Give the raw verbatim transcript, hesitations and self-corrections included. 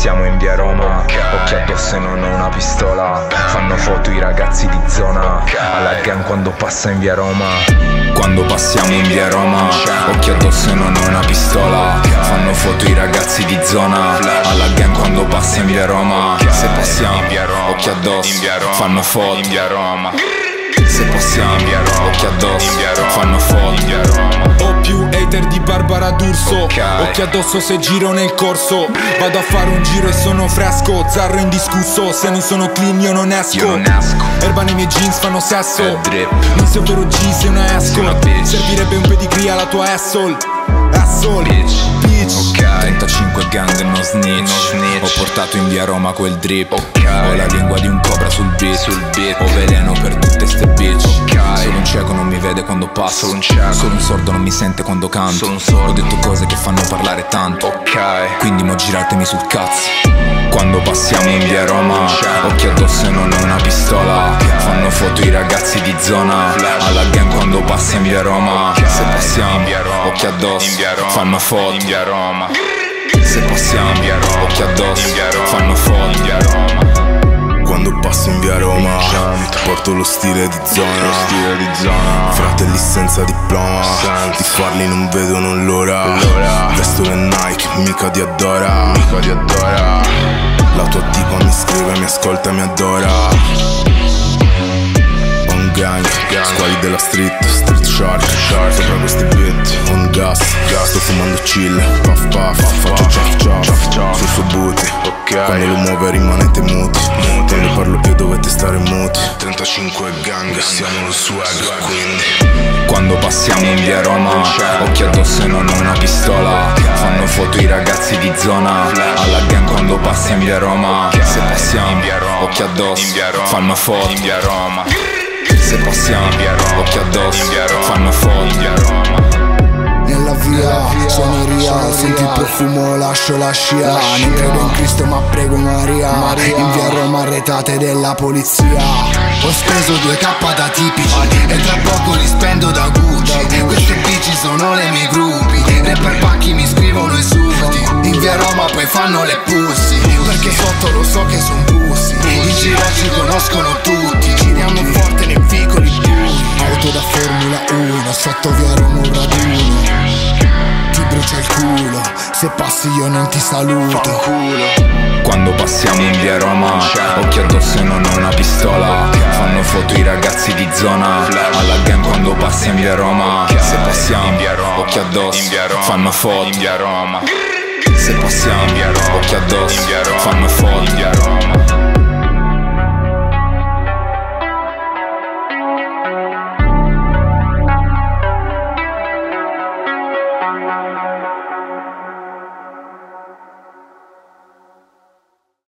siamo in via Roma. Occhi addosso e non ho una pistola. Fanno foto i ragazzi di zona alla gang quando passa in via Roma. Quando passiamo in via Roma, occhi addosso e non ho una pistola. Fanno foto i ragazzi di zona alla gang quando passa in via Roma. Se passiamo in via Roma, occhi addosso, fanno foto in via Roma. Se passiamo in via Roma, occhi addosso, fanno foto in via Roma. Ho più hater di Barbara D'Urso, okay. Occhi addosso se giro nel corso. Vado a fare un giro e sono fresco, zarro indiscusso, se non sono clean io non esco, io non esco. Erba nei miei jeans fanno sesso, non sei un vero G se non esco. Servirebbe un pedigree alla tua asshole, asshole, bitch. Okay. trentacinque gang no snitch. no snitch Ho portato in via Roma quel drip, okay. Ho la lingua di un cobra sul beat, sul beat. Ho veleno per tutte ste bitch, okay. Solo un cieco non mi vede quando passo, solo un, cieco. Solo un sordo non mi sente quando canto, solo un sordo. Ho detto cose che fanno parlare tanto, okay. Quindi mo giratemi sul cazzo. Quando passiamo in via Roma, occhi addosso e non ho una pistola, okay. Fanno foto i ragazzi di zona alla gang quando passiamo in via Roma, okay. Se passiamo, occhi addosso, fanno foto in via Roma. Se passiamo, occhi addosso, fanno foto in via Roma. Quando passo in via Roma, porto lo stile di zona. Fratelli senza diploma, di farli non vedono l'ora. Vesto le Nike, mica ti adora. La tua tipa mi scrive, mi ascolta, mi adora. Gang, gang. Squali della street, street shark, shark. Sopra questi beat, on gas, gas. Sto fumando chill, puff puff, puff. Faccio chuff chuff, chuff, chuff. Sul suo booty, okay. Quando lo muove rimanete muti, muti. Quando parlo più dovete stare muti. Trentacinque gang, siamo lo swag, quindi. Quando passiamo in via Roma, occhi addosso e non ho una pistola. Fanno foto i ragazzi di zona alla gang quando passiamo in via Roma. Se passiamo, occhi addosso, fanno foto in via Roma. Se passiamo, occhi addosso, fanno foto. Nella via, sono real, senti il profumo, lascio la scia. Non credo in Cristo ma prego Maria. In via Roma arretate della polizia. Ho speso due K da tipici e tra poco li spendo da Gucci. Queste bici sono le mie gruppi, rapper pacchi mi scrivono insulti. In via Roma poi fanno le pussy, perché sotto lo so che son bussi. In giro ci conoscono tutti, giriamo forte. Auto da Formula uno, sotto via Roma un raduno. Ti brucia il culo, se passi io non ti saluto. Quando passiamo in via Roma, occhi addosso e non ho una pistola. Fanno foto i ragazzi di zona alla gang quando passiamo in via Roma. Se passiamo, occhi addosso, fanno foto in via Roma. Se passiamo, occhi addosso, fanno foto in via Roma.